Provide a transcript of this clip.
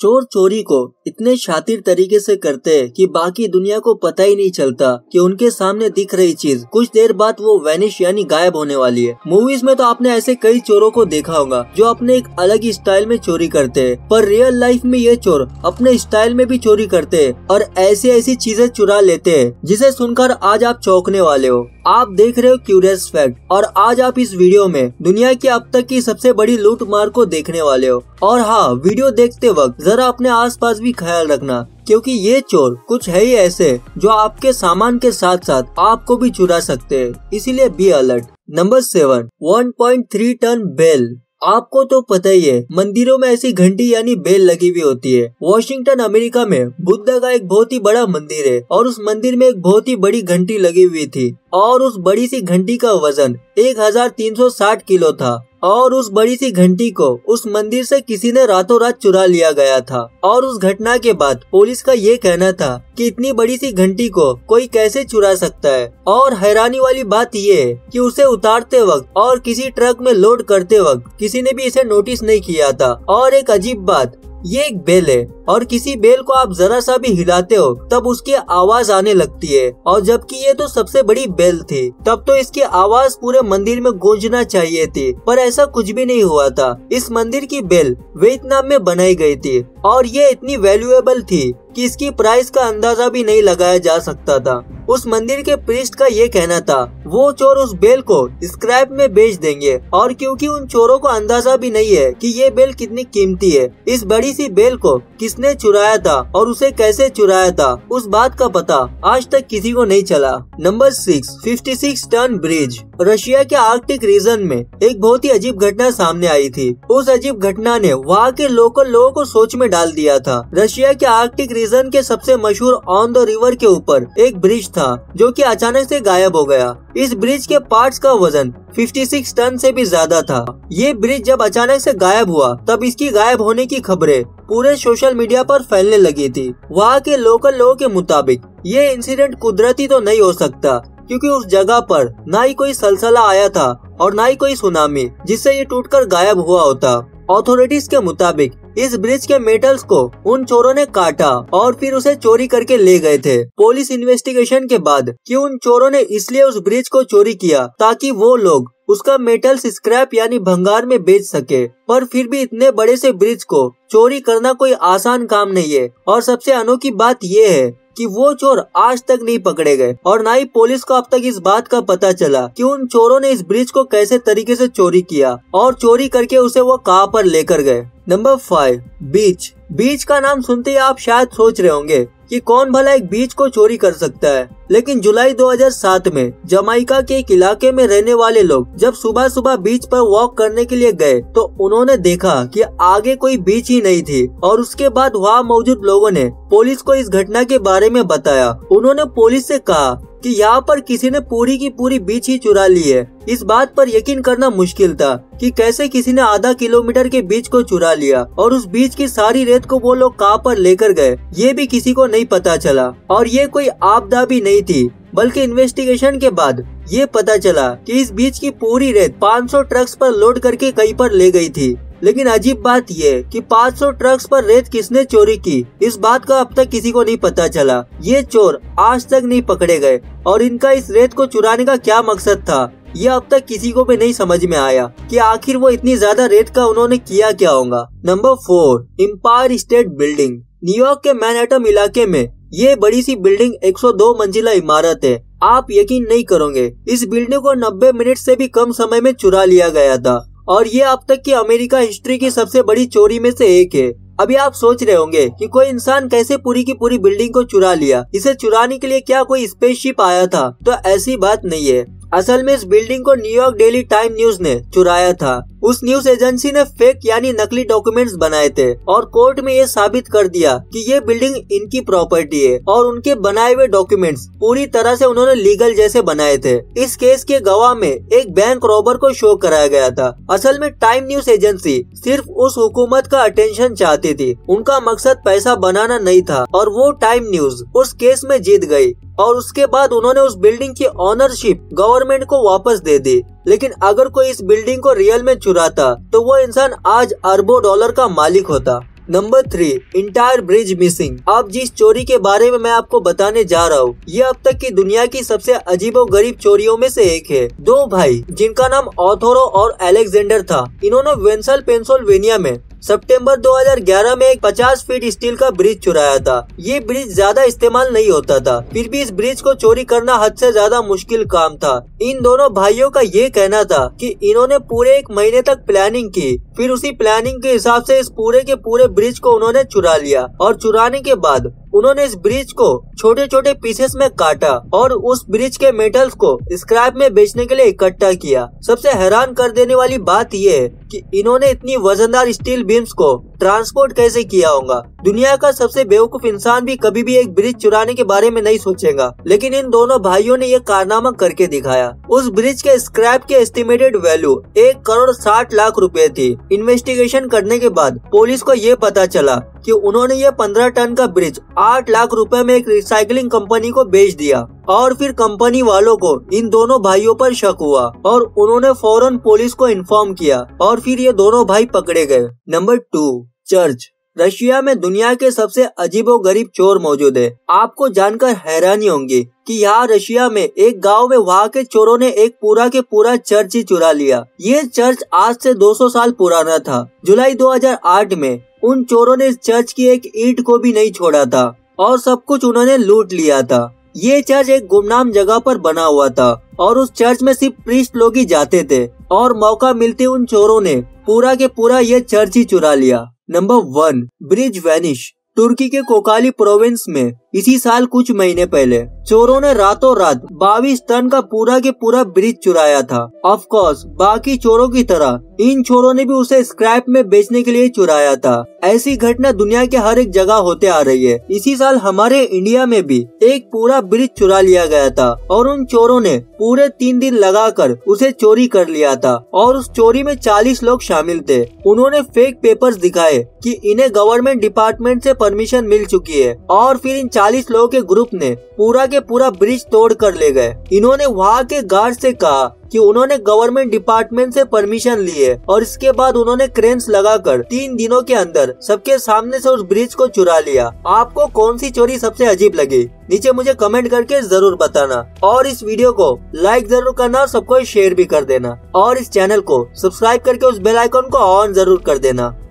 चोर चोरी को इतने शातिर तरीके से करते हैं कि बाकी दुनिया को पता ही नहीं चलता कि उनके सामने दिख रही चीज कुछ देर बाद वो वैनिश यानी गायब होने वाली है। मूवीज में तो आपने ऐसे कई चोरों को देखा होगा जो अपने एक अलग ही स्टाइल में चोरी करते हैं, पर रियल लाइफ में ये चोर अपने स्टाइल में भी चोरी करते हैं और ऐसी ऐसी चीजें चुरा लेते हैं जिसे सुनकर आज आप चौंकने वाले हो। आप देख रहे हो क्यूरियस फैक्ट और आज आप इस वीडियो में दुनिया की अब तक की सबसे बड़ी लूटमार को देखने वाले हो। और हाँ, वीडियो देखते वक्त जरा अपने आसपास भी ख्याल रखना क्योंकि ये चोर कुछ है ही ऐसे जो आपके सामान के साथ साथ आपको भी चुरा सकते हैं, इसीलिए be alert. Number 7, 1.3 ton bell. आपको तो पता ही है मंदिरों में ऐसी घंटी यानी बेल लगी हुई होती है। वॉशिंगटन अमेरिका में बुद्ध का एक बहुत ही बड़ा मंदिर है और उस मंदिर में एक बहुत ही बड़ी घंटी लगी हुई थी और उस बड़ी सी घंटी का वजन 1360 किलो था और उस बड़ी सी घंटी को उस मंदिर से किसी ने रातों रात चुरा लिया गया था। और उस घटना के बाद पुलिस का ये कहना था कि इतनी बड़ी सी घंटी को कोई कैसे चुरा सकता है। और हैरानी वाली बात ये है कि उसे उतारते वक्त और किसी ट्रक में लोड करते वक्त किसी ने भी इसे नोटिस नहीं किया था। और एक अजीब बात, ये एक बेल है और किसी बेल को आप जरा सा भी हिलाते हो तब उसकी आवाज आने लगती है, और जबकि ये तो सबसे बड़ी बेल थी तब तो इसकी आवाज पूरे मंदिर में गूंजना चाहिए थी, पर ऐसा कुछ भी नहीं हुआ था। इस मंदिर की बेल वियतनाम में बनाई गई थी और ये इतनी वैल्यूएबल थी कि इसकी प्राइस का अंदाजा भी नहीं लगाया जा सकता था। उस मंदिर के प्रीस्ट का ये कहना था वो चोर उस बेल को स्क्रैप में बेच देंगे, और क्योंकि उन चोरों को अंदाजा भी नहीं है कि ये बेल कितनी कीमती है, इस बड़ी सी बेल को किसने चुराया था और उसे कैसे चुराया था उस बात का पता आज तक किसी को नहीं चला। Number 6, 56 ton bridge. रशिया के आर्कटिक रीजन में एक बहुत ही अजीब घटना सामने आई थी। उस अजीब घटना ने वहाँ के लोकल लोगों को सोच में डाल दिया था। रशिया के आर्कटिक रीजन के सबसे मशहूर ऑन द रिवर के ऊपर एक ब्रिज था जो कि अचानक से गायब हो गया। इस ब्रिज के पार्ट्स का वजन 56 टन से भी ज्यादा था। ये ब्रिज जब अचानक से गायब हुआ तब इसकी गायब होने की खबरें पूरे सोशल मीडिया पर फैलने लगी थी। वहाँ के लोकल लोगों के मुताबिक ये इंसिडेंट कुदरती तो नहीं हो सकता क्योंकि उस जगह पर ना ही कोई सलसला आया था और ना ही कोई सुनामी जिससे ये टूटकर गायब हुआ होता। ऑथोरिटीज के मुताबिक इस ब्रिज के मेटल्स को उन चोरों ने काटा और फिर उसे चोरी करके ले गए थे। पुलिस इन्वेस्टिगेशन के बाद कि उन चोरों ने इसलिए उस ब्रिज को चोरी किया ताकि वो लोग उसका मेटल्स स्क्रैप यानी भंगार में बेच सके, पर फिर भी इतने बड़े से ब्रिज को चोरी करना कोई आसान काम नहीं है। और सबसे अनोखी बात ये है कि वो चोर आज तक नहीं पकड़े गए और ना ही पुलिस को अब तक इस बात का पता चला कि उन चोरों ने इस ब्रिज को कैसे तरीके से चोरी किया और चोरी करके उसे वो कहां पर लेकर गए। नंबर 5, बीच। बीच का नाम सुनते ही आप शायद सोच रहे होंगे कि कौन भला एक बीच को चोरी कर सकता है, लेकिन जुलाई 2007 में जमैका के एक इलाके में रहने वाले लोग जब सुबह सुबह बीच पर वॉक करने के लिए गए तो उन्होंने देखा कि आगे कोई बीच ही नहीं थी। और उसके बाद वहाँ मौजूद लोगों ने पुलिस को इस घटना के बारे में बताया। उन्होंने पुलिस से कहा कि यहाँ पर किसी ने पूरी की पूरी बीच ही चुरा ली है। इस बात पर यकीन करना मुश्किल था कि कैसे किसी ने आधा किलोमीटर के बीच को चुरा लिया और उस बीच की सारी रेत को वो लोग कहाँ पर लेकर गए ये भी किसी को नहीं पता चला। और ये कोई आपदा भी नहीं थी, बल्कि इन्वेस्टिगेशन के बाद ये पता चला कि इस बीच की पूरी रेत 500 ट्रक्स पर लोड करके कहीं पर ले गई थी। लेकिन अजीब बात ये कि 500 ट्रक्स पर रेत किसने चोरी की इस बात का अब तक किसी को नहीं पता चला। ये चोर आज तक नहीं पकड़े गए और इनका इस रेत को चुराने का क्या मकसद था ये अब तक किसी को भी नहीं समझ में आया कि आखिर वो इतनी ज्यादा रेत का उन्होंने किया क्या होगा। Number 4, Empire State Building. न्यूयॉर्क के मैनहट्टन इलाके में ये बड़ी सी बिल्डिंग 102 मंजिला इमारत है। आप यकीन नहीं करोगे, इस बिल्डिंग को 90 मिनट से भी कम समय में चुरा लिया गया था और ये अब तक की अमेरिका हिस्ट्री की सबसे बड़ी चोरी में से एक है। अभी आप सोच रहे होंगे कि कोई इंसान कैसे पूरी की पूरी बिल्डिंग को चुरा लिया, इसे चुराने के लिए क्या कोई स्पेसशिप आया था, तो ऐसी बात नहीं है। असल में इस बिल्डिंग को न्यूयॉर्क डेली टाइम न्यूज ने चुराया था। उस न्यूज एजेंसी ने फेक यानी नकली डॉक्यूमेंट्स बनाए थे और कोर्ट में ये साबित कर दिया कि ये बिल्डिंग इनकी प्रॉपर्टी है और उनके बनाए हुए डॉक्यूमेंट्स पूरी तरह से उन्होंने लीगल जैसे बनाए थे। इस केस के गवाह में एक बैंक रॉबर को शो कराया गया था। असल में टाइम न्यूज एजेंसी सिर्फ उस हुकूमत का अटेंशन चाहती थी, उनका मकसद पैसा बनाना नहीं था। और वो टाइम न्यूज उस केस में जीत गयी और उसके बाद उन्होंने उस बिल्डिंग की ऑनरशिप गवर्नमेंट को वापस दे दी। लेकिन अगर कोई इस बिल्डिंग को रियल में चुराता तो वो इंसान आज अरबों डॉलर का मालिक होता। Number 3, entire bridge missing. आप जिस चोरी के बारे में मैं आपको बताने जा रहा हूँ, ये अब तक की दुनिया की सबसे अजीबोगरीब चोरियों में से एक है। दो भाई जिनका नाम आर्थुरो और अलेक्जेंडर था, इन्होंने वेंसल पेंसिल्वेनिया में सितंबर 2011 में एक 50 फीट स्टील का ब्रिज चुराया था। ये ब्रिज ज्यादा इस्तेमाल नहीं होता था, फिर भी इस ब्रिज को चोरी करना हद से ज्यादा मुश्किल काम था। इन दोनों भाइयों का ये कहना था कि इन्होंने पूरे 1 महीने तक प्लानिंग की, फिर उसी प्लानिंग के हिसाब से इस पूरे के पूरे ब्रिज को उन्होंने चुरा लिया और चुराने के बाद उन्होंने इस ब्रिज को छोटे छोटे पीसेस में काटा और उस ब्रिज के मेटल्स को स्क्रैप में बेचने के लिए इकट्ठा किया। सबसे हैरान कर देने वाली बात ये है कि इन्होंने इतनी वजनदार स्टील बीम्स को ट्रांसपोर्ट कैसे किया होगा। दुनिया का सबसे बेवकूफ इंसान भी कभी भी एक ब्रिज चुराने के बारे में नहीं सोचेगा, लेकिन इन दोनों भाइयों ने यह कारनामा करके दिखाया। उस ब्रिज के स्क्रैप की एस्टिमेटेड वैल्यू 1,60,00,000 रुपए थी। इन्वेस्टिगेशन करने के बाद पुलिस को ये पता चला कि उन्होंने ये 15 टन का ब्रिज 8,00,000 रुपए में एक रिसाइकलिंग कंपनी को बेच दिया और फिर कंपनी वालों को इन दोनों भाइयों पर शक हुआ और उन्होंने फौरन पुलिस को इन्फॉर्म किया और फिर ये दोनों भाई पकड़े गए। Number 2, church. रशिया में दुनिया के सबसे अजीबोगरीब चोर मौजूद है। आपको जानकर हैरानी होगी कि यहाँ रशिया में एक गांव में वहाँ के चोरों ने एक पूरा के पूरा चर्च ही चुरा लिया। ये चर्च आज से 200 साल पुराना था। जुलाई 2008 में उन चोरों ने इस चर्च की एक ईंट को भी नहीं छोड़ा था और सब कुछ उन्होंने लूट लिया था। ये चर्च एक गुमनाम जगह पर बना हुआ था और उस चर्च में सिर्फ प्रीस्ट लोग ही जाते थे और मौका मिलते उन चोरों ने पूरा के पूरा ये चर्च ही चुरा लिया। Number 1, bridge vanish. तुर्की के कोकाली प्रोविंस में इसी साल कुछ महीने पहले चोरों ने रातों रात 22 टन का पूरा के पूरा ब्रिज चुराया था। ऑफ कोर्स बाकी चोरों की तरह इन चोरों ने भी उसे स्क्रैप में बेचने के लिए चुराया था। ऐसी घटना दुनिया के हर एक जगह होते आ रही है। इसी साल हमारे इंडिया में भी एक पूरा ब्रिज चुरा लिया गया था और उन चोरों ने पूरे 3 दिन लगाकर उसे चोरी कर लिया था और उस चोरी में 40 लोग शामिल थे। उन्होंने फेक पेपर्स दिखाए कि इन्हें गवर्नमेंट डिपार्टमेंट से परमिशन मिल चुकी है और फिर इन 40 लोगों के ग्रुप ने पूरा के पूरा ब्रिज तोड़ कर ले गए। इन्होंने वहाँ के गार्ड से कहा कि उन्होंने गवर्नमेंट डिपार्टमेंट से परमिशन ली है और इसके बाद उन्होंने क्रेन्स लगाकर 3 दिनों के अंदर सबके सामने से उस ब्रिज को चुरा लिया। आपको कौन सी चोरी सबसे अजीब लगी, नीचे मुझे कमेंट करके जरूर बताना और इस वीडियो को लाइक जरूर करना और सबको शेयर भी कर देना और इस चैनल को सब्सक्राइब करके उस बेल आइकन को ऑन जरूर कर देना।